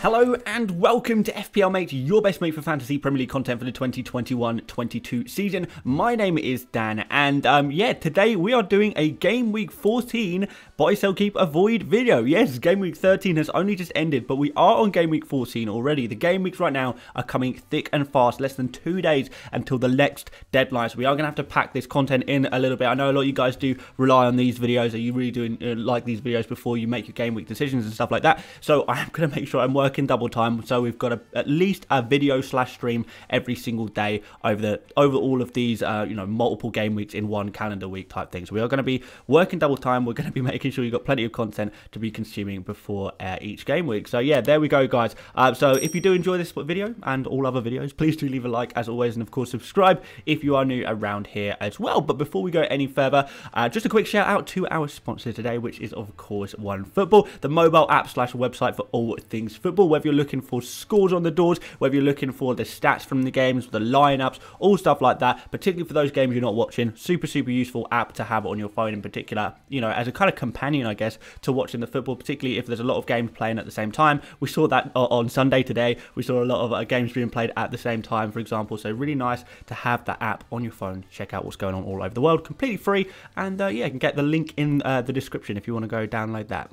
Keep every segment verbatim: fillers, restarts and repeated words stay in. Hello and welcome to F P L Mate, your best mate for Fantasy Premier League content for the twenty twenty-one twenty-two season. My name is Dan and um, yeah, today we are doing a Game Week fourteen buy, sell, keep, avoid video. Yes, Game Week thirteen has only just ended, but we are on Game Week fourteen already. The Game Weeks right now are coming thick and fast, less than two days until the next deadline. So we are going to have to pack this content in a little bit. I know a lot of you guys do rely on these videos, or you really do uh, like these videos before you make your Game Week decisions and stuff like that. So I am going to make sure I'm working in double time, so we've got a, at least a video slash stream every single day over the over all of these uh you know multiple game weeks in one calendar week type thing. So we are going to be working double time. We're going to be making sure you've got plenty of content to be consuming before uh, each game week. So yeah, there we go, guys. Uh, so if you do enjoy this video and all other videos, please do leave a like as always, and of course subscribe if you are new around here as well. But before we go any further, uh, just a quick shout out to our sponsor today, which is of course OneFootball, the mobile app slash website for all things football. Whether you're looking for scores on the doors, whether you're looking for the stats from the games, the lineups, all stuff like that, particularly for those games you're not watching, super, super useful app to have on your phone in particular, you know, as a kind of companion, I guess, to watching the football, particularly if there's a lot of games playing at the same time. We saw that on Sunday today. We saw a lot of uh, games being played at the same time, for example. So really nice to have that app on your phone. Check out what's going on all over the world, completely free. And uh, yeah, you can get the link in uh, the description if you want to go download that.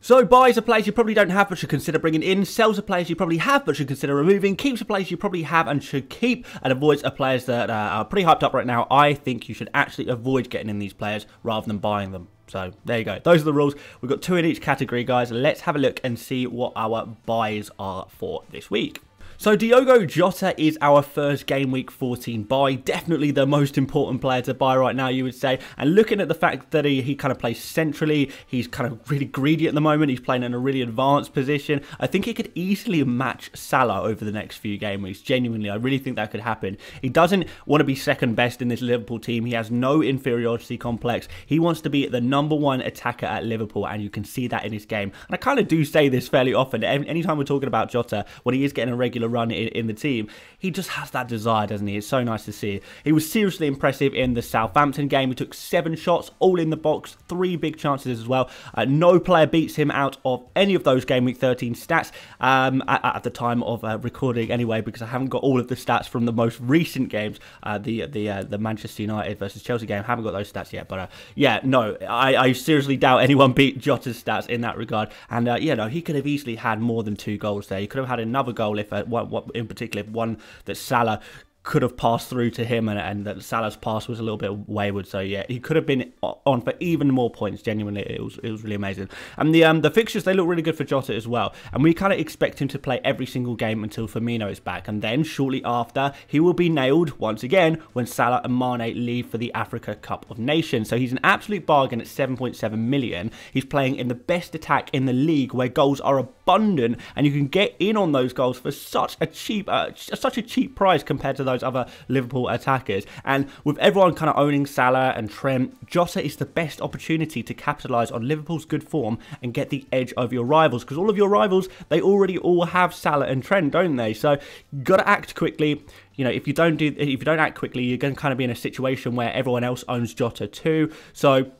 So buys are players you probably don't have but should consider bringing in, sells are players you probably have but should consider removing, keeps are players you probably have and should keep, and avoids are players that uh, are pretty hyped up right now. I think you should actually avoid getting in these players rather than buying them. So there you go. Those are the rules. We've got two in each category, guys. Let's have a look and see what our buys are for this week. So Diogo Jota is our first Game Week fourteen buy, definitely the most important player to buy right now, you would say. And looking at the fact that he, he kind of plays centrally, he's kind of really greedy at the moment, he's playing in a really advanced position, I think he could easily match Salah over the next few Game Weeks, genuinely. I really think that could happen. He doesn't want to be second best in this Liverpool team, he has no inferiority complex, he wants to be the number one attacker at Liverpool, and you can see that in his game. And I kind of do say this fairly often, anytime we're talking about Jota, when he is getting a regular run in, in the team, he just has that desire, doesn't he? It's so nice to see. He was seriously impressive in the Southampton game. He took seven shots, all in the box, three big chances as well. Uh, no player beats him out of any of those Game Week thirteen stats um, at, at the time of uh, recording anyway, because I haven't got all of the stats from the most recent games, uh, the the uh, the Manchester United versus Chelsea game. I haven't got those stats yet, but uh, yeah, no, I, I seriously doubt anyone beat Jota's stats in that regard. And uh, yeah, no, he could have easily had more than two goals there. He could have had another goal if uh, What, what in particular, one that Salah could have passed through to him, and, and that Salah's pass was a little bit wayward. So yeah, he could have been on for even more points. Genuinely, it was it was really amazing. And the um the fixtures, they look really good for Jota as well. And we kind of expect him to play every single game until Firmino is back, and then shortly after he will be nailed once again when Salah and Mane leave for the Africa Cup of Nations. So he's an absolute bargain at seven point seven million. He's playing in the best attack in the league, where goals are abundant, and you can get in on those goals for such a cheap uh, such a cheap price compared to those other Liverpool attackers. And with everyone kind of owning Salah and Trent, Jota is the best opportunity to capitalise on Liverpool's good form and get the edge over your rivals, because all of your rivals, they already all have Salah and Trent, don't they? So got to act quickly. You know, if you don't do if you don't act quickly, you're going to kind of be in a situation where everyone else owns Jota too. So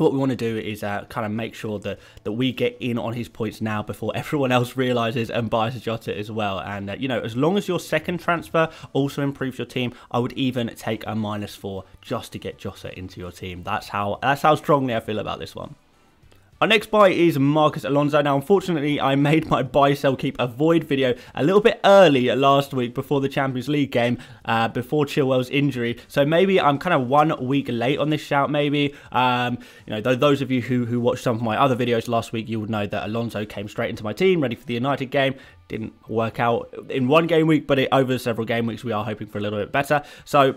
what we want to do is uh, kind of make sure that, that we get in on his points now before everyone else realises and buys Jota as well. And, uh, you know, as long as your second transfer also improves your team, I would even take a minus four just to get Jota into your team. That's how, that's how strongly I feel about this one. Our next buy is Marcus Alonso. Now, unfortunately, I made my buy, sell, keep, avoid video a little bit early last week before the Champions League game, uh, before Chilwell's injury. So maybe I'm kind of one week late on this shout, maybe. Um, you know, th those of you who, who watched some of my other videos last week, you would know that Alonso came straight into my team, ready for the United game. Didn't work out in one game week, but it, over several game weeks, we are hoping for a little bit better. So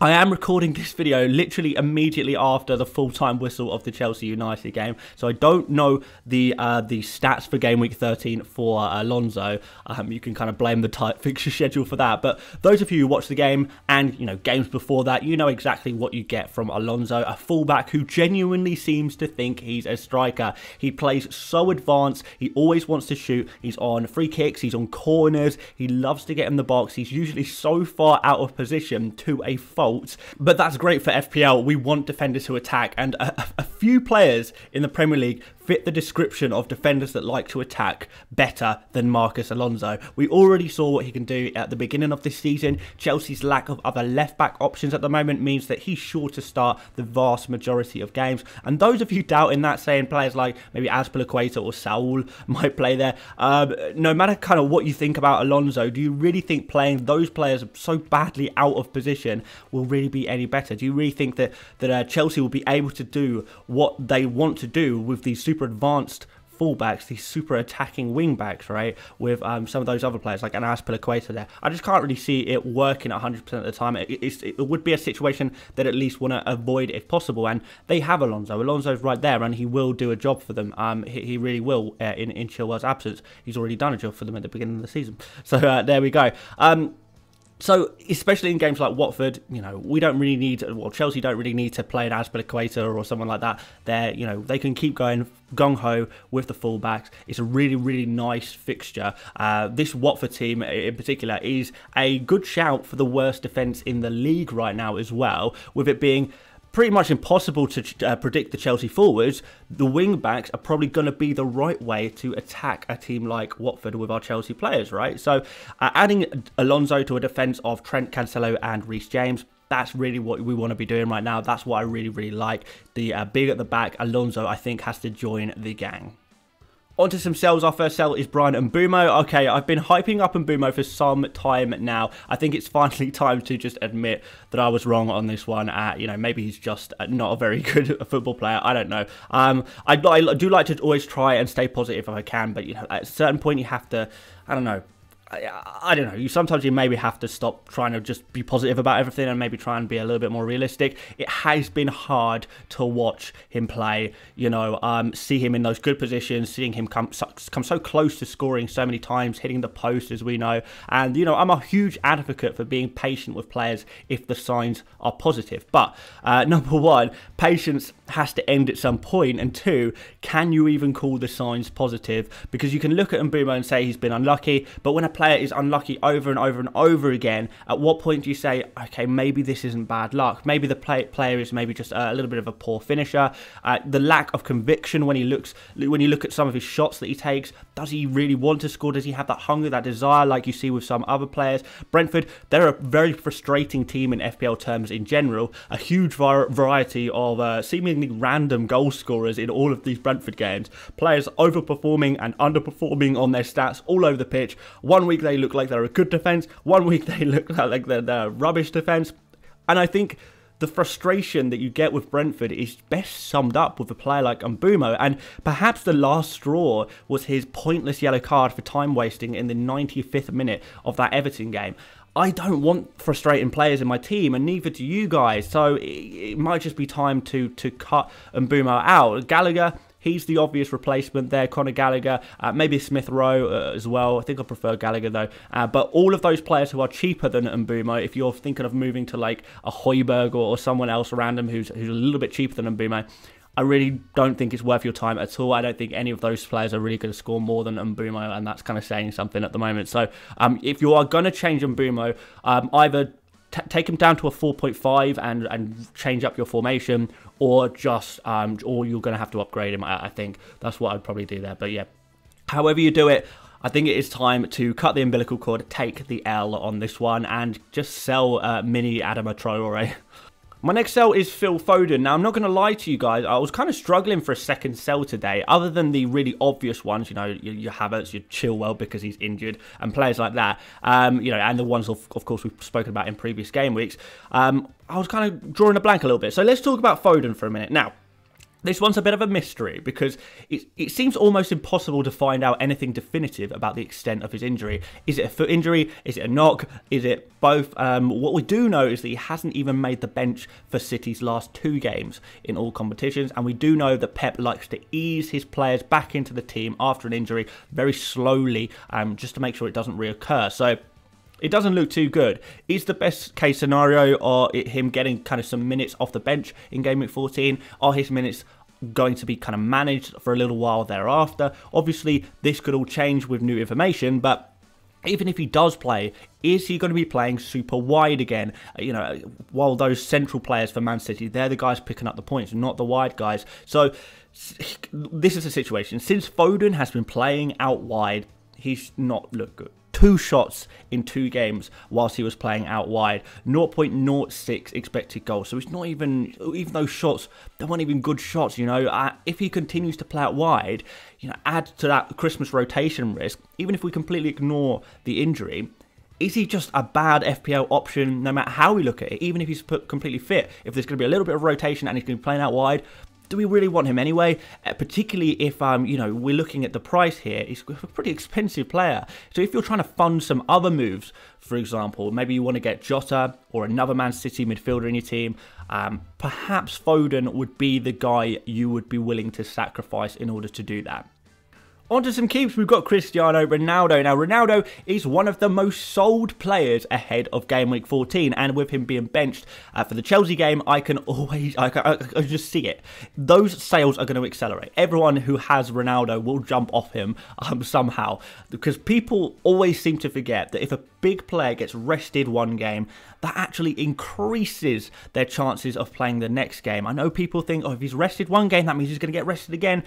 I am recording this video literally immediately after the full-time whistle of the Chelsea United game, so I don't know the uh, the stats for Game Week thirteen for Alonso. Um, you can kind of blame the tight fixture schedule for that, but those of you who watch the game and, you know, games before that, you know exactly what you get from Alonso, a fullback who genuinely seems to think he's a striker. He plays so advanced, he always wants to shoot, he's on free kicks, he's on corners, he loves to get in the box, he's usually so far out of position to a far fault, but that's great for F P L. We want defenders who attack, and a, a few players in the Premier League fit the description of defenders that like to attack better than Marcus Alonso. We already saw what he can do at the beginning of this season. Chelsea's lack of other left-back options at the moment means that he's sure to start the vast majority of games. And those of you doubting that, saying players like maybe Azpilicueta or Saul might play there, um, no matter kind of what you think about Alonso, do you really think playing those players so badly out of position will really be any better? Do you really think that, that uh, Chelsea will be able to do what they want to do with these super super advanced fullbacks, these super attacking wing backs, right? With um, some of those other players, like an Azpilicueta there. I just can't really see it working one hundred percent of the time. It, it, it would be a situation that at least want to avoid if possible. And they have Alonso. Alonso's right there, and he will do a job for them. Um, he, he really will uh, in, in Chilwell's absence. He's already done a job for them at the beginning of the season. So uh, there we go. Um, So, especially in games like Watford, you know, we don't really need, well, Chelsea don't really need to play an Azpilicueta or someone like that. They're, you know, they can keep going gung-ho with the fullbacks. It's a really, really nice fixture. Uh, this Watford team in particular is a good shout for the worst defence in the league right now as well, with it being pretty much impossible to uh, predict the Chelsea forwards. The wing backs are probably going to be the right way to attack a team like Watford with our Chelsea players, right? So uh, adding Alonso to a defence of Trent, Cancelo and Reece James, that's really what we want to be doing right now. That's what I really, really like. The uh, big at the back, Alonso, I think, has to join the gang. On to some sells. Our first sell is Brian Mbumo. Okay, I've been hyping up Mbumo for some time now. I think it's finally time to just admit that I was wrong on this one. Uh, you know, maybe he's just not a very good football player. I don't know. Um, I, I do like to always try and stay positive if I can, but you know, at a certain point you have to, I don't know, I, I don't know, you sometimes you maybe have to stop trying to just be positive about everything and maybe try and be a little bit more realistic. It has been hard to watch him play, you know, um, see him in those good positions, seeing him come so, come so close to scoring so many times, hitting the post as we know. And, you know, I'm a huge advocate for being patient with players if the signs are positive. But, uh, number one, patience has to end at some point. And two, can you even call the signs positive? Because you can look at Mbumo and say he's been unlucky, but when a player is unlucky over and over and over again, at what point do you say, okay, maybe this isn't bad luck, maybe the play player is maybe just a little bit of a poor finisher? Uh, the lack of conviction when he looks when you look at some of his shots that he takes, does he really want to score? Does he have that hunger, that desire, like you see with some other players? Brentford, they're a very frustrating team in F P L terms in general. A huge variety of uh, seemingly random goal scorers in all of these Brentford games, players overperforming and underperforming on their stats all over the pitch. One week they look like they're a good defense, one week they look like they're, they're rubbish defense. And I think the frustration that you get with Brentford is best summed up with a player like Mbumo, and perhaps the last straw was his pointless yellow card for time wasting in the ninety-fifth minute of that Everton game. I don't want frustrating players in my team, and neither do you guys, so it, it might just be time to to cut Mbumo out. Gallagher, he's the obvious replacement there. Conor Gallagher, uh, maybe Smith-Rowe uh, as well. I think I prefer Gallagher though. Uh, but all of those players who are cheaper than Mbumo, if you're thinking of moving to like a Hojbjerg or, or someone else random who's, who's a little bit cheaper than Mbumo, I really don't think it's worth your time at all. I don't think any of those players are really going to score more than Mbumo, and that's kind of saying something at the moment. So um, if you are going to change Mbumo, um, either T take him down to a four point five and and change up your formation, or just um or you're gonna have to upgrade him. I, I think that's what I'd probably do there. But yeah, however you do it, I think it is time to cut the umbilical cord, take the L on this one, and just sell uh, mini Adama Traore. My next sell is Phil Foden. Now, I'm not going to lie to you guys, I was kind of struggling for a second sell today, other than the really obvious ones, you know, your, your Havertz, your Chilwell because he's injured, and players like that, um, you know, and the ones, of, of course, we've spoken about in previous game weeks. Um, I was kind of drawing a blank a little bit. So let's talk about Foden for a minute. Now, this one's a bit of a mystery because it, it seems almost impossible to find out anything definitive about the extent of his injury. Is it a foot injury? Is it a knock? Is it both? Um, what we do know is that he hasn't even made the bench for City's last two games in all competitions. And we do know that Pep likes to ease his players back into the team after an injury very slowly, um, just to make sure it doesn't reoccur. So it doesn't look too good. Is the best case scenario or him getting kind of some minutes off the bench in game week fourteen? Are his minutes going to be kind of managed for a little while thereafter? Obviously, this could all change with new information, but even if he does play, is he going to be playing super wide again? You know, while those central players for Man City, they're the guys picking up the points, not the wide guys. So this is the situation. Since Foden has been playing out wide, he's not looked good. Two shots in two games whilst he was playing out wide. zero point zero six expected goals. So it's not even, even those shots, they weren't even good shots, you know. Uh, if he continues to play out wide, you know, add to that Christmas rotation risk, even if we completely ignore the injury, is he just a bad F P L option no matter how we look at it? Even if he's put completely fit, if there's going to be a little bit of rotation and he's going to be playing out wide, do we really want him anyway? Uh, particularly if, um, you know, we're looking at the price here. He's a pretty expensive player. So if you're trying to fund some other moves, for example, maybe you want to get Jota or another Man City midfielder in your team, um, perhaps Foden would be the guy you would be willing to sacrifice in order to do that. On to some keeps, we've got Cristiano Ronaldo. Now, Ronaldo is one of the most sold players ahead of game week fourteen, and with him being benched uh, for the Chelsea game, I can always, I can, I can just see it. Those sales are going to accelerate. Everyone who has Ronaldo will jump off him um, somehow, because people always seem to forget that if a big player gets rested one game, that actually increases their chances of playing the next game. I know people think, oh, if he's rested one game, that means he's going to get rested again.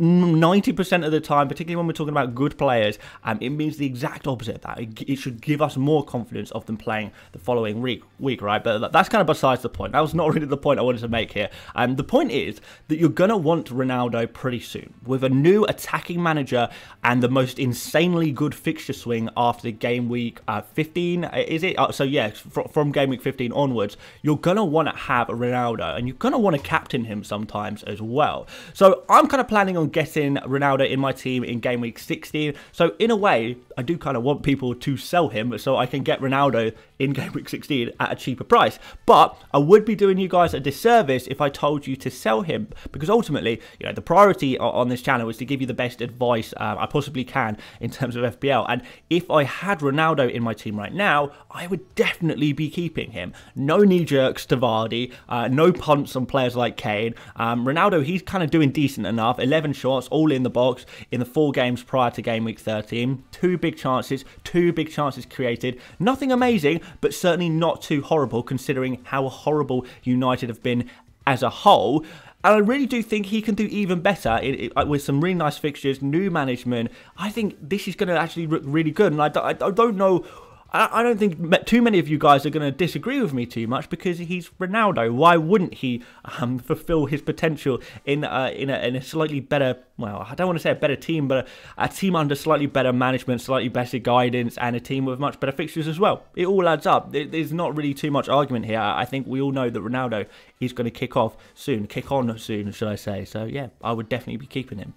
ninety percent of the time, particularly when we're talking about good players, um, it means the exact opposite of that. It, it should give us more confidence of them playing the following week, week, right? But that's kind of besides the point. That was not really the point I wanted to make here. Um, the point is that you're going to want Ronaldo pretty soon. With a new attacking manager and the most insanely good fixture swing after game week uh, fifteen, is it? Uh, so yeah, fr from game week fifteen onwards, you're going to want to have a Ronaldo, and you're going to want to captain him sometimes as well. So I'm kind of playing planning on getting Ronaldo in my team in game week sixteen, so in a way I do kind of want people to sell him so I can get Ronaldo in game week sixteen at a cheaper price. But I would be doing you guys a disservice if I told you to sell him, because ultimately, you know, the priority on this channel is to give you the best advice um, I possibly can in terms of F P L. And if I had Ronaldo in my team right now, I would definitely be keeping him. No knee jerks to Vardy, uh, no punts on players like Kane. Um, Ronaldo, he's kind of doing decent enough. eleven shots, all in the box, in the four games prior to game week thirteen. Two big chances, two big chances created. Nothing amazing, but certainly not too horrible, considering how horrible United have been as a whole. And I really do think he can do even better it, it, with some really nice fixtures, new management. I think this is going to actually look really good, and I, I, I don't know... I don't think too many of you guys are going to disagree with me too much, because he's Ronaldo. Why wouldn't he um, fulfill his potential in uh, in, a, in a slightly better, well, I don't want to say a better team, but a, a team under slightly better management, slightly better guidance, and a team with much better fixtures as well. It all adds up. There's not really too much argument here. I think we all know that Ronaldo is going to kick off soon, kick on soon, should I say. So yeah, I would definitely be keeping him.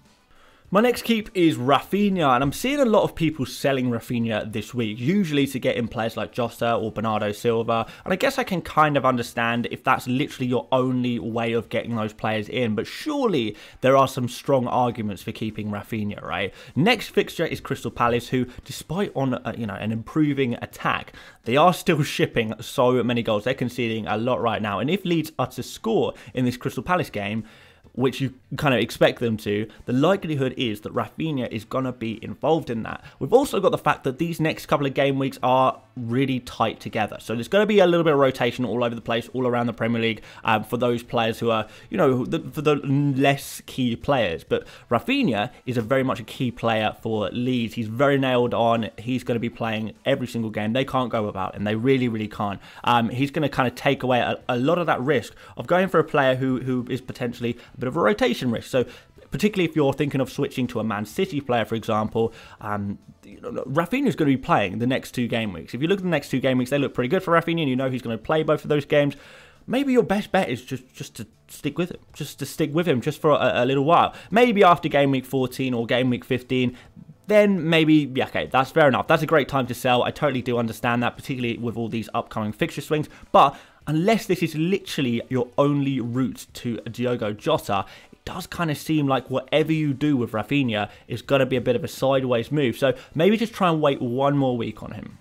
My next keep is Raphinha, and I'm seeing a lot of people selling Raphinha this week, usually to get in players like Jota or Bernardo Silva, and I guess I can kind of understand if that's literally your only way of getting those players in, but surely there are some strong arguments for keeping Raphinha, right? Next fixture is Crystal Palace, who, despite on a, you know, an improving attack, they are still shipping so many goals. They're conceding a lot right now, and if Leeds are to score in this Crystal Palace game, which you kind of expect them to, the likelihood is that Raphinha is going to be involved in that. We've also got the fact that these next couple of game weeks are really tight together. So there's going to be a little bit of rotation all over the place, all around the Premier League, um, for those players who are, you know, the, for the less key players. But Raphinha is a very much a key player for Leeds. He's very nailed on. He's going to be playing every single game. They can't go about, and they really, really can't. Um, he's going to kind of take away a, a lot of that risk of going for a player who, who is potentially a of a rotation risk. So particularly if you're thinking of switching to a Man City player, for example, um, you know, Raphinha's going to be playing the next two game weeks. If you look at the next two game weeks, they look pretty good for Raphinha, and you know he's going to play both of those games. Maybe your best bet is just, just to stick with him, just to stick with him just for a, a little while. Maybe after game week fourteen or game week fifteen, then maybe, yeah, okay, that's fair enough. That's a great time to sell. I totally do understand that, particularly with all these upcoming fixture swings. But unless this is literally your only route to Diogo Jota, it does kind of seem like whatever you do with Raphinha is going to be a bit of a sideways move. So maybe just try and wait one more week on him.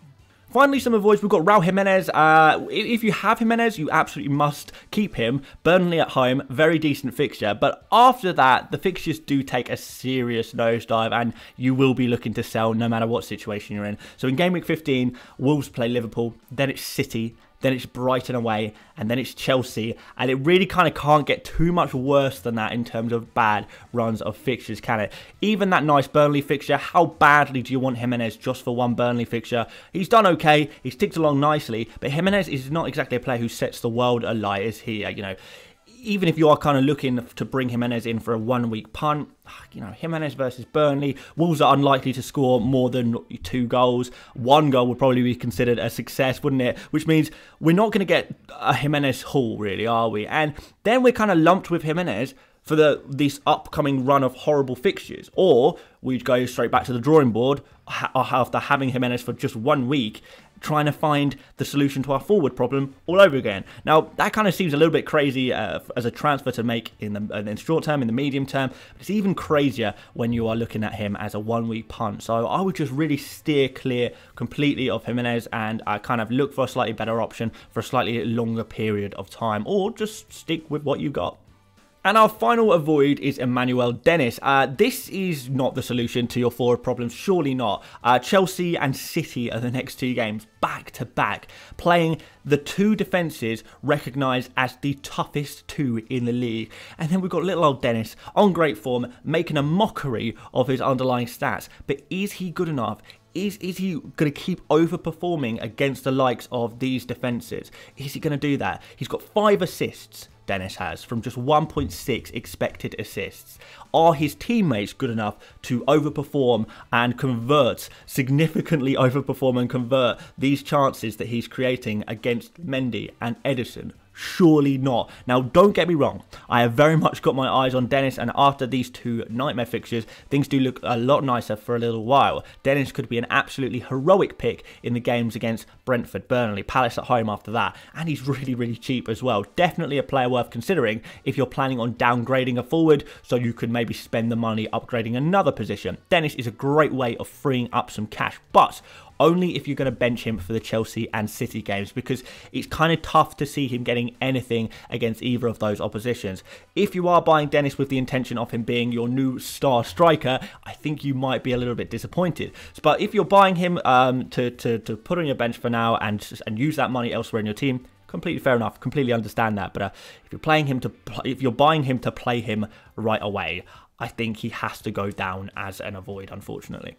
Finally, some avoids. We've got Raul Jimenez. Uh, if you have Jimenez, you absolutely must keep him. Burnley at home, very decent fixture. But after that, the fixtures do take a serious nosedive and you will be looking to sell no matter what situation you're in. So in game week fifteen, Wolves play Liverpool, then it's City, then it's Brighton away, and then it's Chelsea. And it really kind of can't get too much worse than that in terms of bad runs of fixtures, can it? Even that nice Burnley fixture, how badly do you want Jimenez just for one Burnley fixture? He's done okay, he's ticked along nicely, but Jimenez is not exactly a player who sets the world alight, is he? You know, even if you are kind of looking to bring Jimenez in for a one-week punt, you know, Jimenez versus Burnley, Wolves are unlikely to score more than two goals. One goal would probably be considered a success, wouldn't it? Which means we're not going to get a Jimenez haul, really, are we? And then we're kind of lumped with Jimenez for the this upcoming run of horrible fixtures. Or we'd go straight back to the drawing board after having Jimenez for just one week, trying to find the solution to our forward problem all over again. Now, that kind of seems a little bit crazy uh, as a transfer to make in the, in the short term, in the medium term. But it's even crazier when you are looking at him as a one-week punt. So I would just really steer clear completely of Jimenez and uh, kind of look for a slightly better option for a slightly longer period of time, or just stick with what you got. And our final avoid is Emmanuel Dennis. Uh, this is not the solution to your forward problems, surely not. Uh, Chelsea and City are the next two games, back to back, playing the two defences recognised as the toughest two in the league. And then we've got little old Dennis on great form, making a mockery of his underlying stats. But is he good enough? Is, is he going to keep overperforming against the likes of these defences? Is he going to do that? He's got five assists, Dennis has, from just one point six expected assists. Are his teammates good enough to overperform and convert, significantly overperform and convert these chances that he's creating against Mendy and Edison? Surely not. Now, don't get me wrong, I have very much got my eyes on Dennis, and after these two nightmare fixtures, things do look a lot nicer for a little while. Dennis could be an absolutely heroic pick in the games against Brentford, Burnley, Palace at home after that, and he's really, really cheap as well. Definitely a player worth considering if you're planning on downgrading a forward so you could maybe spend the money upgrading another position. Dennis is a great way of freeing up some cash, but only if you're going to bench him for the Chelsea and City games, because it's kind of tough to see him getting anything against either of those oppositions. If you are buying Dennis with the intention of him being your new star striker, I think you might be a little bit disappointed. But if you're buying him um, to, to, to put on your bench for now and, and use that money elsewhere in your team, completely fair enough, completely understand that. But uh, if you're playing him to, if you're buying him to play him right away, I think he has to go down as an avoid, unfortunately.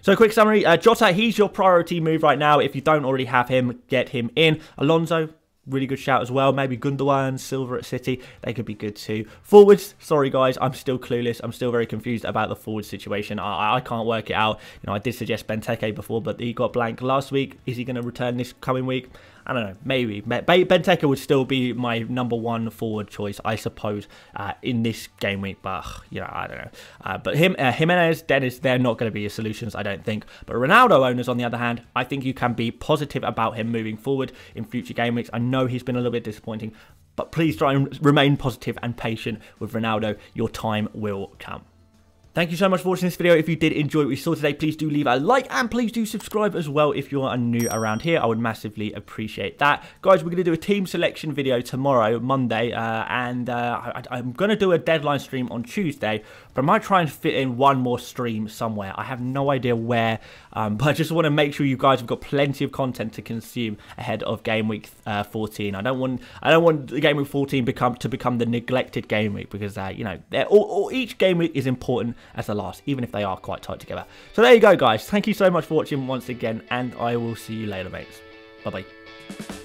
So quick summary, uh, Jota, he's your priority move right now. If you don't already have him, get him in. Alonso, really good shout as well. Maybe Gundogan, Silva at City, they could be good too. Forwards, sorry guys, I'm still clueless. I'm still very confused about the forward situation. I, I can't work it out. You know, I did suggest Benteke before, but he got blank last week. Is he going to return this coming week? I don't know, maybe. Benteke would still be my number one forward choice, I suppose, uh, in this game week. But, you know, I don't know. Uh, but him, uh, Jimenez, Dennis, they're not going to be your solutions, I don't think. But Ronaldo owners, on the other hand, I think you can be positive about him moving forward in future game weeks. I know he's been a little bit disappointing, but please try and remain positive and patient with Ronaldo. Your time will come. Thank you so much for watching this video. If you did enjoy what we saw today, please do leave a like and please do subscribe as well if you are new around here. I would massively appreciate that. Guys, we're going to do a team selection video tomorrow, Monday, uh, and uh, I, I'm going to do a deadline stream on Tuesday, but I might try and fit in one more stream somewhere. I have no idea where, um, but I just want to make sure you guys have got plenty of content to consume ahead of game week uh, fourteen. I don't want I don't want the game week fourteen become, to become the neglected game week, because uh, you know, all, all, each game week is important as the last, even if they are quite tight together. So there you go, guys. Thank you so much for watching once again, and I will see you later, mates. Bye-bye.